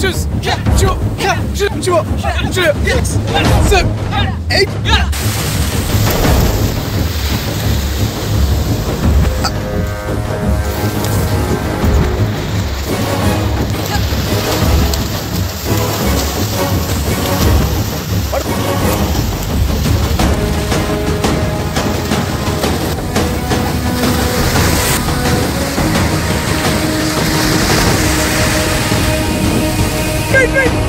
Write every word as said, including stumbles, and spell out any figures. just catch you, catch you, catch you, catch you, catch you, catch you,